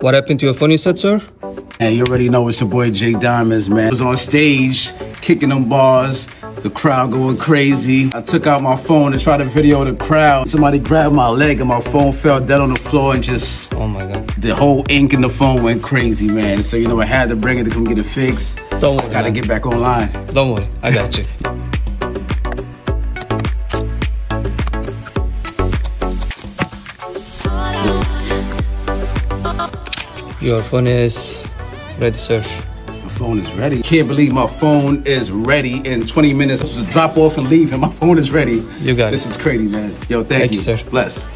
What happened to your phone, you said, sir? And you already know it's your boy Jay Diamonds, man. I was on stage, kicking them bars, the crowd going crazy. I took out my phone to try to video the crowd. Somebody grabbed my leg and my phone fell dead on the floor and just... Oh my God. The whole ink in the phone went crazy, man. So, you know, I had to bring it to come get it fixed. Don't worry, gotta get back online. Don't worry, I got you. Your phone is ready, sir. My phone is ready? Can't believe my phone is ready in 20 minutes. Just drop off and leave and my phone is ready. You got it. This is crazy, man. Yo, thank you. Thank you, sir. Bless.